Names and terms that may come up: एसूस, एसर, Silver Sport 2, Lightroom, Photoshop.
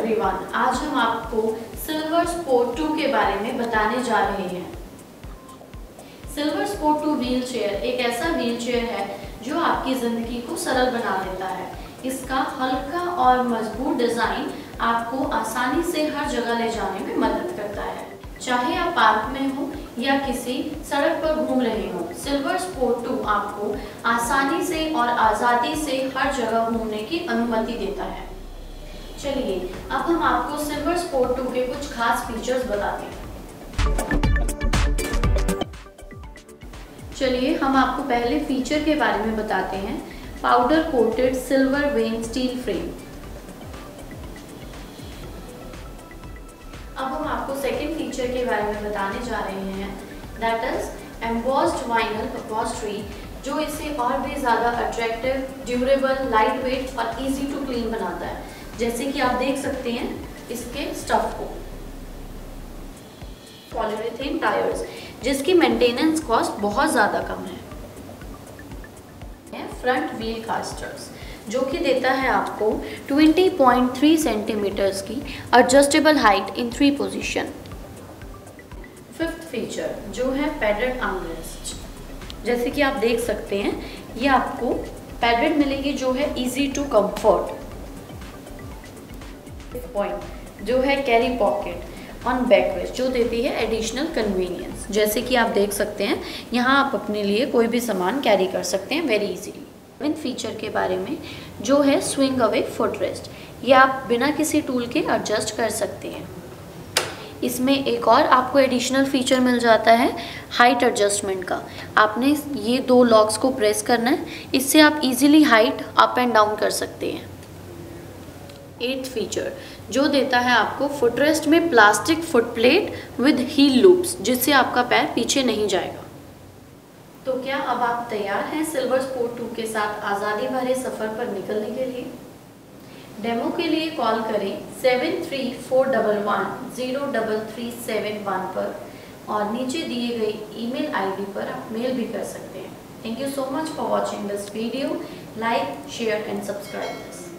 Everyone, आज हम आपको सिल्वर स्पोर्ट 2 के बारे में बताने जा रहे हैं। सिल्वर स्पोर्ट 2 व्हील चेयर एक ऐसा व्हील चेयर है जो आपकी ज़िंदगी को सरल बना देता है। इसका हल्का और मजबूत डिज़ाइन आपको आसानी से हर जगह ले जाने में मदद करता है। चाहे आप पार्क में हो या किसी सड़क पर घूम रहे हो, सिल्वर स्पोर्ट 2 आपको आसानी से और आज़ादी से हर जगह घूमने की अनुमति देता है। चलिए अब हम आपको सिल्वर स्पोर्ट 2 के कुछ खास फीचर्स बताते हैं। चलिए हम आपको पहले फीचर के बारे में बताते हैं। Powder coated silver when steel frame. अब हम आपको सेकंड फीचर के बारे में बताने जा रहे हैं, that is embossed vinyl upholstery, जो इसे और भी ज़्यादा अट्रैक्टिव, ड्यूरेबल, लाइट वेट और ईजी टू क्लीन बनाता है। जैसे कि आप देख सकते हैं इसके स्टफ को। पॉलीथिन टायर्स, जिसकी मेंटेनेंस कॉस्ट बहुत ज़्यादा कम है। फ्रंट व्हील कास्टर्स, जो कि देता है आपको 20.3 सेंटीमीटर्स की adjustable height in 3 position. Fifth feature जो है पैडेड आर्मरेस्ट। जैसे कि आप देख सकते हैं ये आपको पैडेड मिलेगी, जो है easy to comfort. Fifth point जो है carry pocket on back vest, जो देती है एडिशनल कन्वीनियंस। जैसे कि आप देख सकते हैं यहाँ आप अपने लिए कोई भी सामान कैरी कर सकते हैं वेरी इजीली। इन फीचर के बारे में जो है स्विंग अवे फुटरेस्ट, ये आप बिना किसी टूल के एडजस्ट कर सकते हैं। इसमें एक और आपको एडिशनल फीचर मिल जाता है हाइट एडजस्टमेंट का। आपने ये 2 लॉक्स को प्रेस करना है, इससे आप easily height up and down कर सकते हैं। 8th फीचर जो देता है आपको फुटरेस्ट में plastic footplate with heel loops, जिससे आपका पैर पीछे नहीं जाएगा। तो क्या अब आप तैयार हैं सिल्वर स्पोर्ट 2 के साथ आज़ादी भरे सफ़र पर निकलने के लिए? डेमो के लिए कॉल करें 7341103371 पर, और नीचे दिए गए ईमेल आईडी पर आप मेल भी कर सकते हैं। Thank you so So much for watching this video. Like, share and subscribe this.